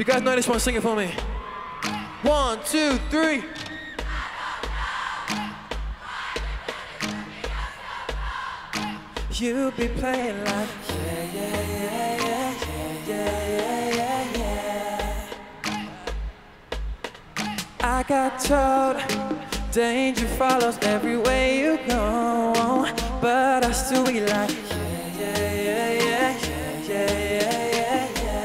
If you guys know this one, sing it for me. 1, 2, 3. You be playing like yeah, yeah, yeah, yeah, yeah, yeah, yeah, yeah. I got told danger follows every way you go, but I still be like yeah, yeah, yeah, yeah, yeah, yeah, yeah, yeah.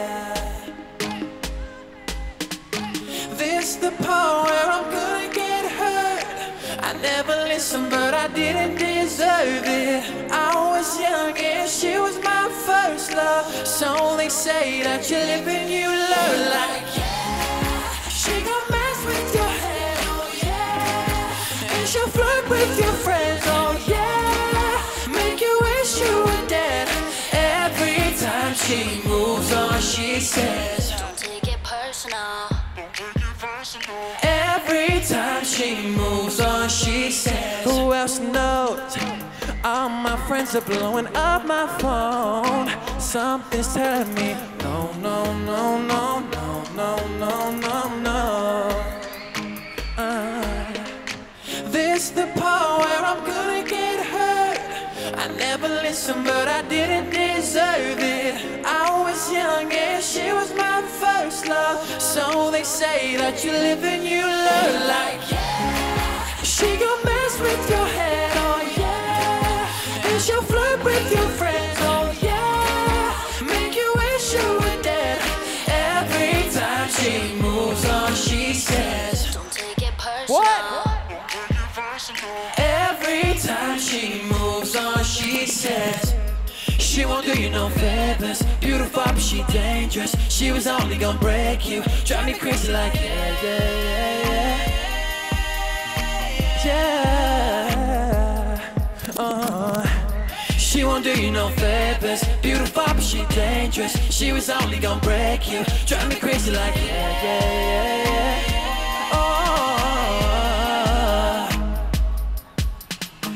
This the part where I'm gonna get hurt. I never listened, but I didn't deserve it. Young and she was my first love, so they say that you're living you low like yeah. She gon' mess with your head, oh yeah, and she'll flirt with your friends, oh yeah, make you wish you were dead. Every time she moves on, she says don't take it personal, don't take it personal. Every time she moves on, she says who else knows? All my friends are blowing up my phone. Something's telling me no, no, no, no, no, no, no, no, no. This the part where I'm gonna get hurt. I never listened, but I didn't deserve it. I was young and she was my first love, so they say that you live and you learn like yeah. She gon' mess with your head, oh yeah, she'll flirt with your friends, oh yeah, make you wish you were dead. Every time she moves on, she says don't take it personal. What? Don't take it personal. Every time she moves on, she says she won't do you no favors. Beautiful, but she dangerous. She was only gonna break you. Drive me crazy like yeah, yeah, yeah, yeah, yeah. She won't do you no favors. Beautiful, but she dangerous. She was only gonna break you. Drive me crazy like yeah, yeah, yeah, yeah. Oh,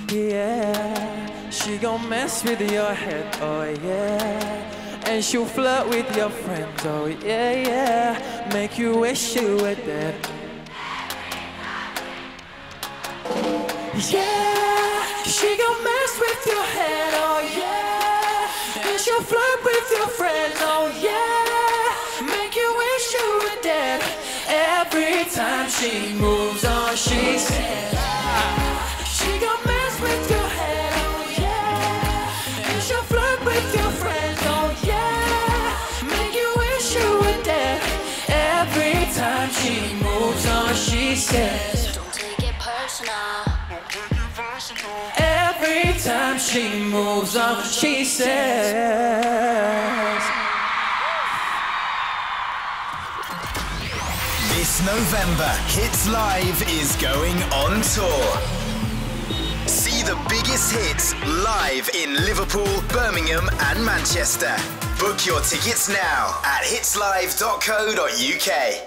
yeah. She gon' mess with your head, oh yeah, and she'll flirt with your friends, oh yeah, yeah, make you wish you were dead. Yeah, she gon' mess with your head, oh yeah, and she'll flirt with your friends, oh yeah, make you wish you were dead. Every time she moves on, she says she gon' mess with your head, oh yeah, and she'll flirt with your friends, oh yeah, make you wish you were dead. Every time she moves on, she says don't take it personal. Every time she moves on, she says. This November, Hits Live is going on tour. See the biggest hits live in Liverpool, Birmingham and Manchester. Book your tickets now at hitslive.co.uk.